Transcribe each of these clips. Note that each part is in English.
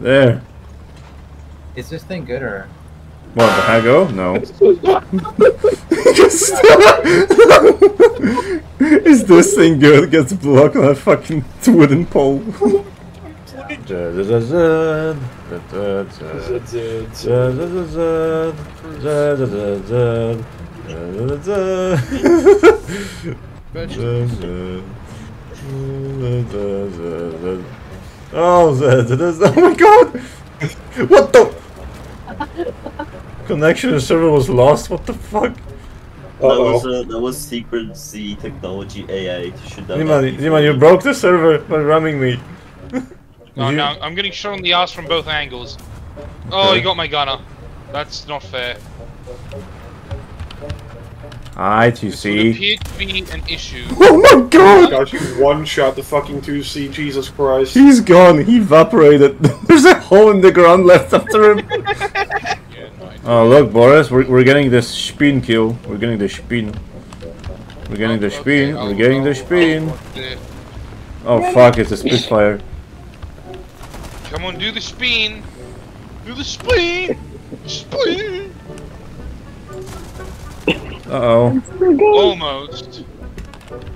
There. Is this thing good or? What, the high go? No. Is this thing good? Gets blocked on a fucking wooden pole. Oh my god! What the? Connection to the server was lost, what the fuck? Uh-oh. That was Secret Z Technology AI to shoot down. Niman, you broke the server by ramming me. No, you... no, I'm getting shot on the ass from both angles. Oh, okay. You got my gunner. That's not fair. Aye, 2C. It appeared to be an issue. Oh my god! Got you one shot the fucking 2C, Jesus Christ. He's gone, he evaporated. There's a hole in the ground left after him. Yeah, no, oh look Boris, we're getting this spin kill. We're getting the spin. We're getting the spin, we're getting the spin. Oh fuck, it's a Spitfire. Come on, do the spin! Do the spin! Spin! Uh-oh. Almost.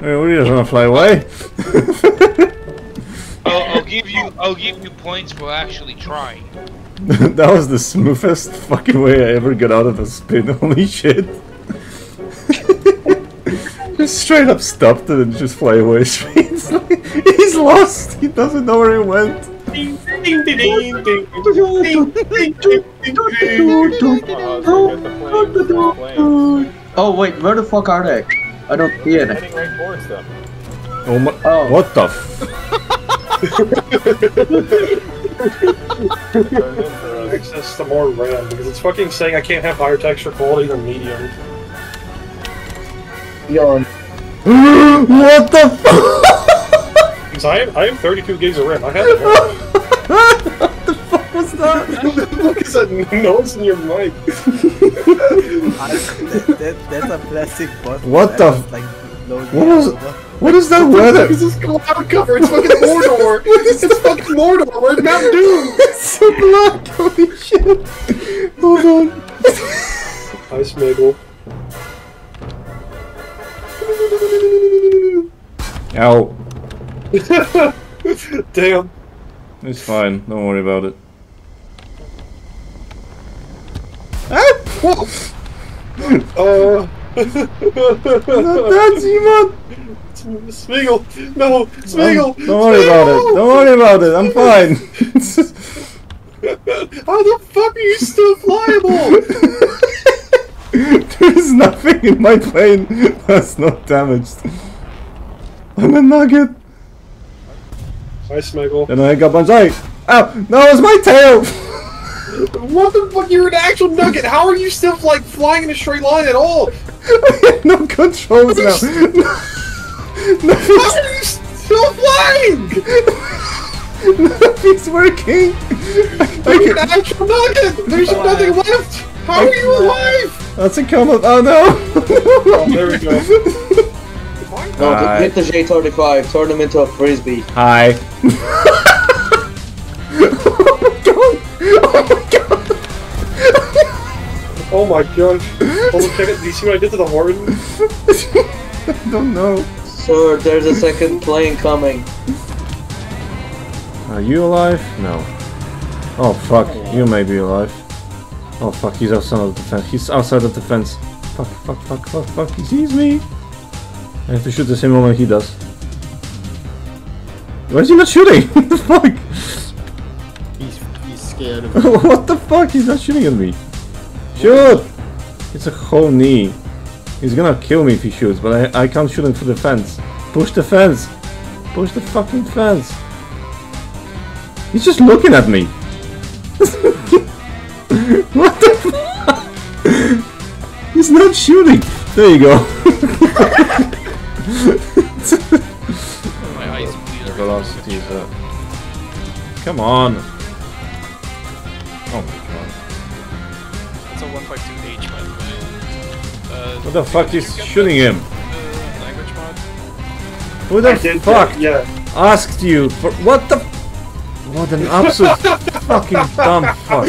Hey, what are you just gonna fly away? I'll give you points for actually trying. That was the smoothest fucking way I ever got out of a spin, holy shit. Just straight up stopped it and just fly away. He's lost, he doesn't know where he went. Oh wait, where the fuck are they? I don't see it. Oh my! Oh. What the? Access to more RAM because it's fucking saying I can't have higher texture quality than medium. Yawn. What the? Because I am 32 gigs of RAM. I have. What the fuck was that? What the fuck is that noise in your mic? That's a plastic button. What the? What is that weather? This is cloud cover. It's fucking Mordor. It's fucking Mordor. We're in Mount Doom. It's so black. Holy shit. Hold on. Hi, Smiggle. Ow. Damn. It's fine. Don't worry about it. Ah! Not that, Simon! Smiggle! No! Smiggle! Don't worry about it! Don't worry about it! I'm fine! How the fuck are you still flyable? There's nothing in my plane that's not damaged. I'm a nugget! Hi, Smiggle. And I got Banzai! Ow! No, it's my tail! What the fuck? You're an actual nugget. How are you still like flying in a straight line at all? I have no controls now. No, how are you still flying? Nothing's working. You're an actual nugget. There's nothing left. How are you alive? That's a comment. Oh no. Oh, there we go. No, hit the J35. Turn him into a frisbee. Hi. Oh my god! Hold on, do you see what I did to the horn? I don't know. Sir, there's a second plane coming. Are you alive? No. Oh fuck, you may be alive. Oh fuck, he's outside of the fence. He's outside of the fence. Fuck, fuck, fuck, fuck, fuck, he sees me! I have to shoot the same moment he does. Why is he not shooting? What the fuck? He's scared of me. What the fuck? He's not shooting at me. Shoot! It's a whole knee. He's gonna kill me if he shoots, but I can't shoot him through the fence. Push the fence! Push the fucking fence! He's just looking at me! What the fuck? He's not shooting! There you go! My eyes bleed. Velocity is up. Come on! Oh my god. 1.2H by the way. What the fuck is shooting him? Language mod? Who the fuck asked you for what the What an absolute fucking dumb fuck.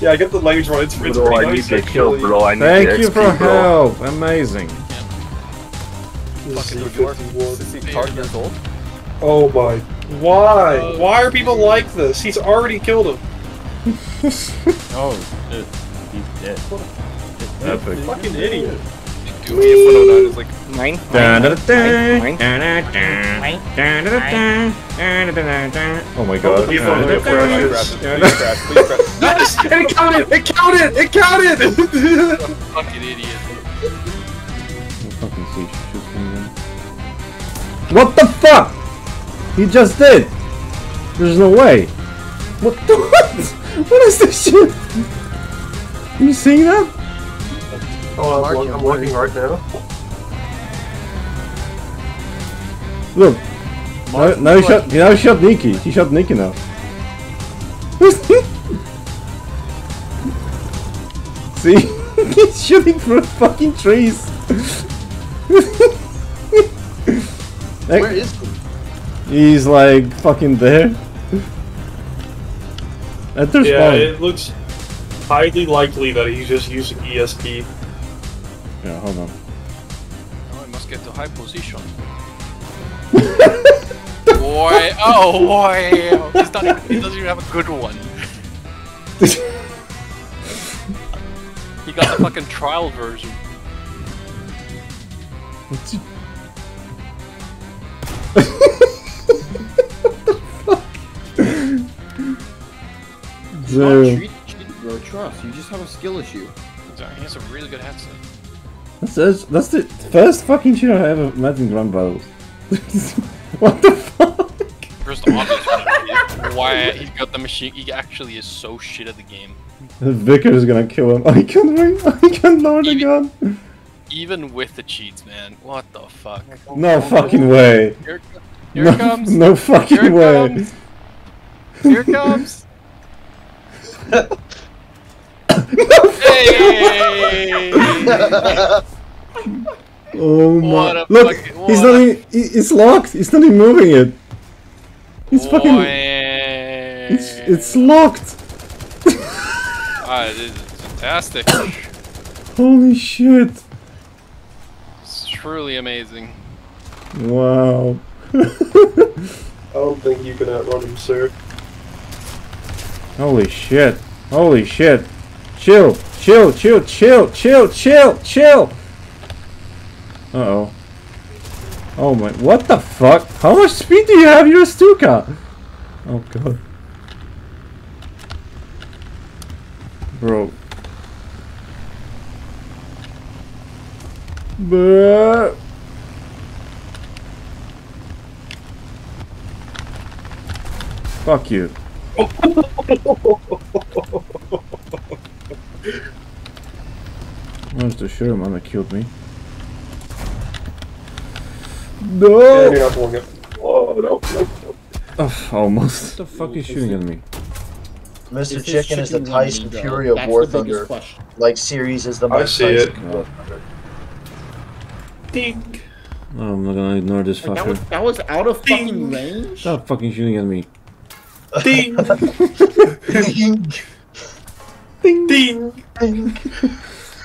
Yeah, I get the language right, it's pretty nice. I need to kill, bro, I need to XP, bro. Thank you for help, amazing. Fucking New York, is he 5 years old? Oh my. Why? Why are people like this? He's already killed him. Oh, shit. He's dead. Epic. Fucking idiot. It's like nine. Oh my god. Yes! It counted! It counted! It counted! Fucking idiot. Fucking siege shit's coming in. What the fuck? He just did! There's no way. What the what? What is this shit? Are you seeing that? Oh, I'm working right now. Look, now he shot Nikki. He shot Nikki now. See, he's shooting for fucking trees. Like, where is he? He's like fucking there. At their spawn. It looks highly likely that he's just using ESP. Yeah, hold on. Oh, I must get to high position. Boy, oh boy! Oh, he doesn't even have a good one. He got the fucking trial version. What the fuck? Dude. Oh, cheat, bro, trust. You just have a skill issue. He has a really good headset. That's the first fucking shit I ever met in Grand Battles. What the fuck? First obvious one, why he got the machine. He actually is so shit at the game. Vicar is gonna kill him. I can't load the gun. Even with the cheats, man. What the fuck? No fucking way. Here comes. No fucking way. Comes. Here comes. No, hey! Oh my! Look, he's not even. It's locked. He's not even moving it. It's fucking. It's locked. Ah, this is fantastic. Holy shit! It's truly amazing. Wow. I don't think you can outrun him, sir. Holy shit! Holy shit! Chill, chill, chill, chill, chill, chill, chill. Uh oh. Oh my! What the fuck? How much speed do you have, your Stuka? Oh god. Bro. Bruh. Fuck you. I was too sure man that killed me. No! Yeah, oh, no. Oh, almost. What the fuck is shooting at me? Mr. Chicken is the Tyson Fury of War Thunder. Like series is the most Tyson. Ding! Oh, I'm not gonna ignore this fucker. That was out of fucking range? Stop fucking shooting at me. Ding! Ding! Ding! Ding! Ding!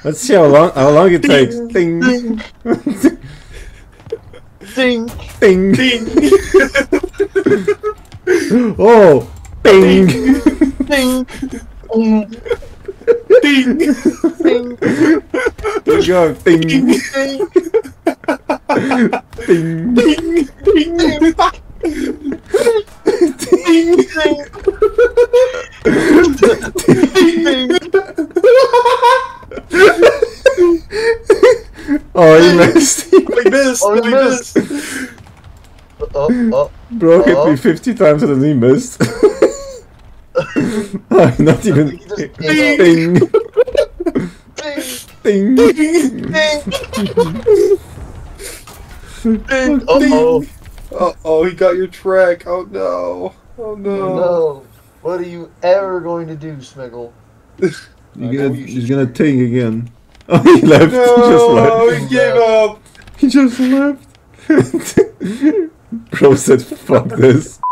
Let's see how long it takes. Ding! Ding! Ding! Ding! Ding! Oh! Ding! Ding! Ding! Ding! Let's go! Ding! Ding! Ding! Ding! Ding! Ding ding. Ding ding. Oh, he missed. Like this. Oh, he missed. Bro hit me 50 times and then he missed. Oh, not even. Ding. Ding. Ding. Ding. Oh. Uh-oh, he got your track. Oh no. Oh no. No. What are you ever going to do, Smiggle? he's gonna ting again. Oh, he left. No, he just left. He gave up. He just left. Bro said, fuck this.